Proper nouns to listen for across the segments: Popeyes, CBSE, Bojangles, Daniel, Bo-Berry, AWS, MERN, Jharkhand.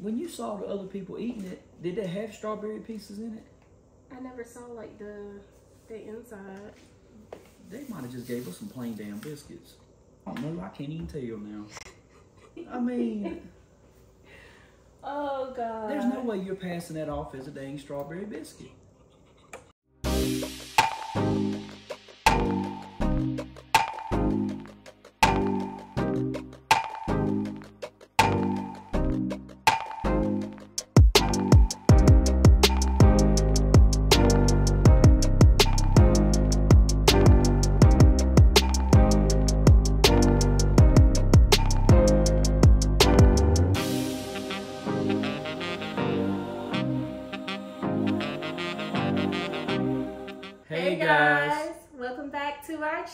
When you saw the other people eating it, did they have strawberry pieces in it? I never saw like the inside. They might have just gave us some plain damn biscuits. I don't know. I can't even tell now. I mean, oh God. There's no way you're passing that off as a dang strawberry biscuit.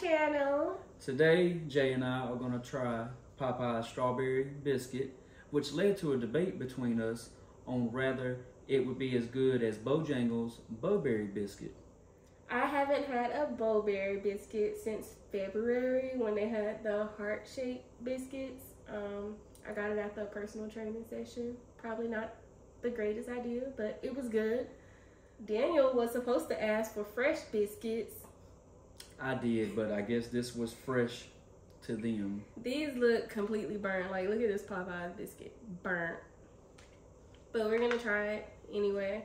Channel. Today, Jay and I are going to try Popeye's strawberry biscuit, which led to a debate between us on whether it would be as good as Bojangles' Bo-Berry biscuit. I haven't had a Bo-Berry biscuit since February when they had the heart-shaped biscuits. I got it after a personal training session. Probably not the greatest idea, but it was good. Daniel was supposed to ask for fresh biscuits. I did, but I guess this was fresh to them. These look completely burnt. Like, look at this Popeyes biscuit. Burnt. But we're going to try it anyway.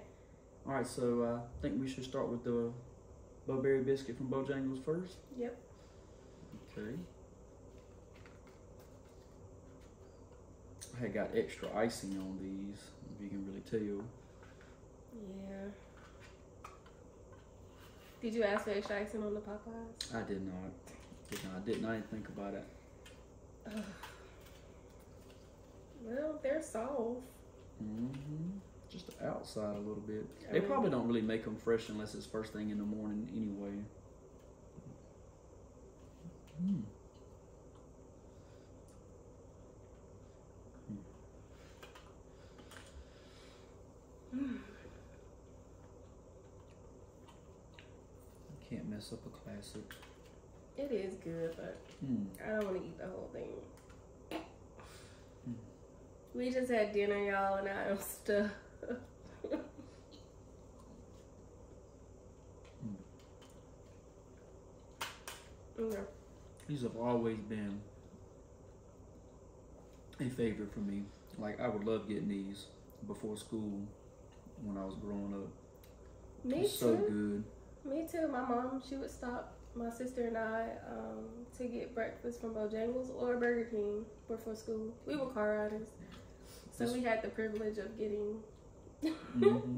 All right, so I think we should start with the Bo-Berry biscuit from Bojangles first. Yep. Okay. I got extra icing on these, if you can really tell. Yeah. Did you ask for extra icing on the Popeyes? I did not. I didn't think about it. Ugh. Well, they're soft. Mm-hmm. Just the outside a little bit. I mean, probably don't really make them fresh unless it's first thing in the morning anyway. Mm. Can't mess up a classic. It is good, but I don't want to eat the whole thing. We just had dinner, y'all, and I am stuffed. Okay. These have always been a favorite for me. Like, I would love getting these before school when I was growing up. Me too. So good. Me too. My mom, she would stop my sister and I to get breakfast from Bojangles or Burger King before school. We were car riders, so we had the privilege of getting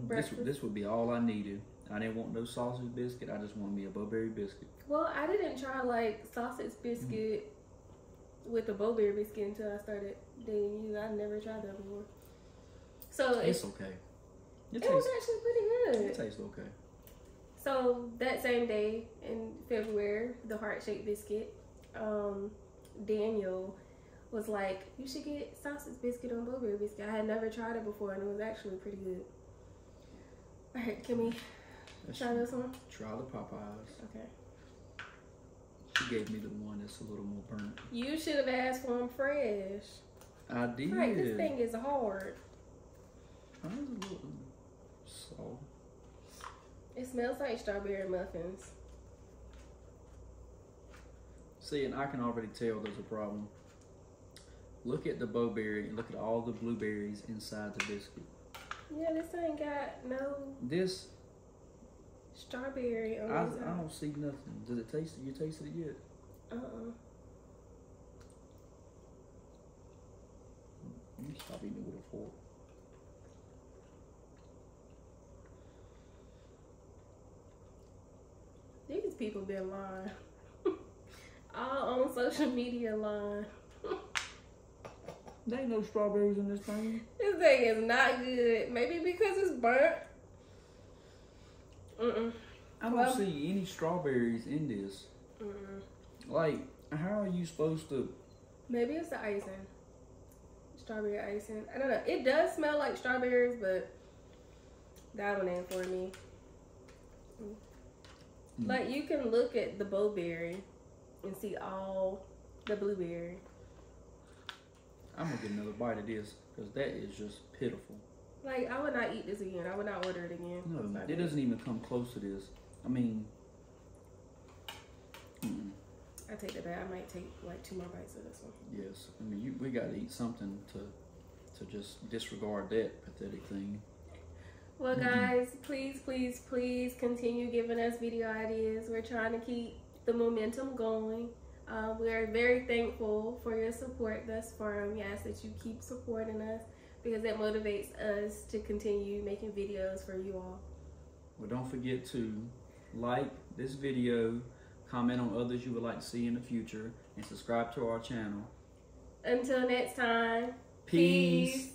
breakfast. This would be all I needed. I didn't want no sausage biscuit. I just wanted me a Bo-Berry biscuit. Well, I didn't try like sausage biscuit with a Bo-Berry biscuit until I started dating you. I never tried that before. So it's okay. It was actually pretty good. It tastes okay. So that same day in February, the heart-shaped biscuit, Daniel was like, you should get sausage biscuit on Bo-Berry biscuit. I had never tried it before, and it was actually pretty good. All right, can we try this one? Try the Popeyes. Okay. She gave me the one that's a little more burnt. You should have asked for them fresh. I did. All right, this thing is hard. Mine's a little soft. It smells like strawberry muffins. See, and I can already tell there's a problem. Look at the Bo-Berry and look at all the blueberries inside the biscuit. Yeah, this ain't got no strawberry on the side. I don't see nothing. Does it taste it? You tasted it yet? You stop eating it with a fork. People been lying. All on social media lying. There ain't no strawberries in this thing. This thing is not good. Maybe because it's burnt. I don't see any strawberries in this. Like, how are you supposed to? Maybe it's the icing. Strawberry icing. I don't know. It does smell like strawberries, but that one ain't for me. Like, you can look at the Bo-Berry and see all the blueberry. I'm gonna get another bite of this because that is just pitiful. Like, I would not eat this again. I would not order it again. No, it doesn't even come close to this. I mean, I take that back. I might take like 2 more bites of this one. Yes, I mean, we got to eat something to just disregard that pathetic thing. Well, guys, please continue giving us video ideas. We're trying to keep the momentum going. We are very thankful for your support thus far. We ask that you keep supporting us because that motivates us to continue making videos for you all. Well, don't forget to like this video, comment on others you would like to see in the future, and subscribe to our channel. Until next time, peace.